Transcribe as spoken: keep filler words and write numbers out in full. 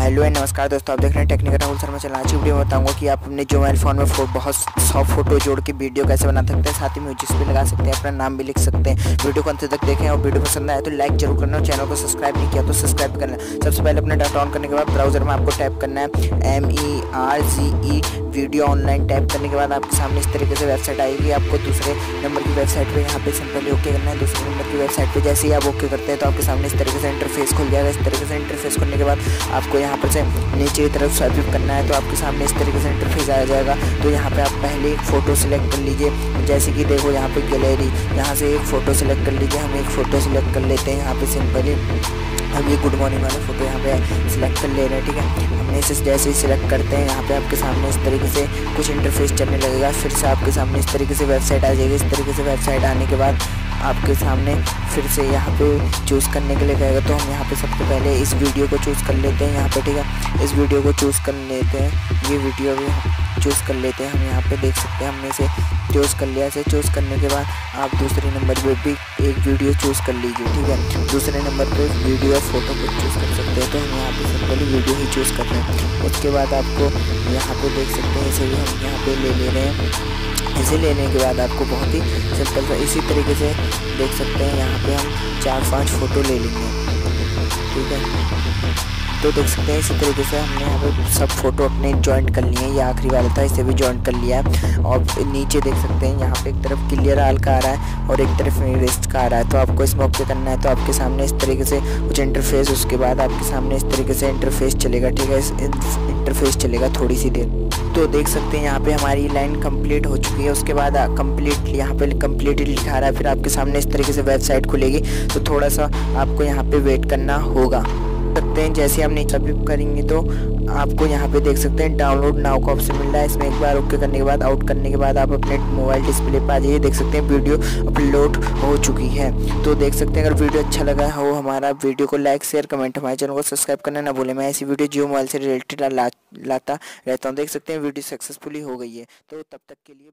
Hello and नमस्कार दोस्तों, आप देख रहे हैं टेक्निकल राहुल शर्मा चैनल। आज की वीडियो में बताऊंगा कि आप अपने मोबाइल फ़ोन में फो, बहुत सौ फोटो जोड़ के वीडियो कैसे बना सकते हैं, साथ ही म्यूजिक भी लगा सकते हैं, अपना नाम भी लिख सकते हैं। वीडियो को अंत तक देखें और वीडियो पसंद आए तो लाइक जरूर करना और चैनल को सब्सक्राइब नहीं किया तो सब्सक्राइब करना। सबसे पहले अपना डाटा ऑन करने के बाद ब्राउजर में आपको टाइप करना है M E R G E video online. Type करने के बाद आपके सामने इस तरीके से वेबसाइट आएगी। आपको दूसरे नंबर की वेबसाइट पर यहाँ पे सिंपली ओके करना है। दूसरे नंबर की वेबसाइट पर जैसे ही आप ओके करते हैं तो आपके सामने इस तरीके से इंटरफेस खुल जाएगा। इस तरीके से इंटरफेस खुलने के बाद आपको यहाँ पर से नीचे की तरफ स्वाइप करना है तो आपके सामने इस तरीके से इंटरफेस आ जाएगा। तो यहाँ पर आप पहले एक फ़ोटो सेलेक्ट कर लीजिए, जैसे कि देखो यहाँ पर गैलरी, यहाँ से एक फ़ोटो सेलेक्ट कर लीजिए। हम एक फ़ोटो सेलेक्ट कर लेते हैं। यहाँ पर सिंपली हम ये गुड मॉर्निंग वाला फ़ोटो यहाँ पे सिलेक्ट कर ले रहे हैं। ठीक है, हमने इसे जैसे ही सिलेक्ट करते हैं यहाँ पे आपके सामने इस तरीके से कुछ इंटरफेस चलने लगेगा। फिर से आपके सामने इस तरीके से वेबसाइट आ जाएगी। इस तरीके से वेबसाइट आने के बाद आपके सामने फिर से यहाँ पे चूज़ करने के लिए कहेगा। तो हम यहाँ पे सबसे पहले इस वीडियो को चूज़ कर लेते हैं यहाँ पे। ठीक है, इस वीडियो को चूज़ कर लेते हैं। ये वीडियो भी चूज़ कर लेते हैं। हम यहाँ पे देख सकते हैं हमने इसे चूज़ कर लिया। इसे चूज़ करने के बाद आप दूसरे नंबर पर भी एक वीडियो चूज़ कर लीजिए। ठीक है, दूसरे नंबर पर वीडियो और फोटो को चूज़ कर सकते हैं। तो हम यहाँ पर सिंपली वीडियो ही चूज़ कर रहे हैं। उसके बाद आपको यहाँ पर देख सकते हैं, इसे भी हम यहाँ पर ले ले रहे हैं। इसे लेने के बाद आपको बहुत ही सिंपल सा इसी तरीके से देख सकते हैं यहाँ पे हम चार पांच फ़ोटो ले लेंगे। ठीक है, तो देख सकते हैं इसी तरीके से हमने यहाँ पे सब फ़ोटो अपने जॉइंट कर लिए हैं। ये आखिरी वाला था, इसे भी जॉइंट कर लिया है। और नीचे देख सकते हैं यहाँ पे एक तरफ क्लियर आल का आ रहा है और एक तरफ रिस्ट का आ रहा है। तो आपको इसमें ओके करना है। तो आपके सामने इस तरीके से कुछ इंटरफेस, उसके बाद आपके सामने इस तरीके से इंटरफेस चलेगा। ठीक है, इस इंटरफेस चलेगा थोड़ी सी देर। तो देख सकते हैं यहाँ पे हमारी लाइन कंप्लीट हो चुकी है। उसके बाद कंप्लीट यहाँ पे कंप्लीट लिखा रहा है। फिर आपके सामने इस तरीके से वेबसाइट खुलेगी। तो थोड़ा सा आपको यहाँ पे वेट करना होगा। सकते हैं जैसे हम नीचे क्लिक करेंगे तो आपको यहाँ पे देख सकते हैं डाउनलोड नाउ का ऑप्शन मिल रहा है। इसमें एक बार ओके करने के बाद, आउट करने के बाद आप अपने मोबाइल डिस्प्ले पर आ जाइए। देख सकते हैं वीडियो अपलोड हो चुकी है। तो देख सकते हैं, अगर वीडियो अच्छा लगा हो हमारा वीडियो को लाइक शेयर कमेंट, हमारे चैनल को सब्सक्राइब करना ना भूलें। मैं ऐसी वीडियो जियो मोबाइल से रिलेटेड लाता रहता हूँ। देख सकते हैं वीडियो सक्सेसफुली हो गई है। तो तब तक के लिए।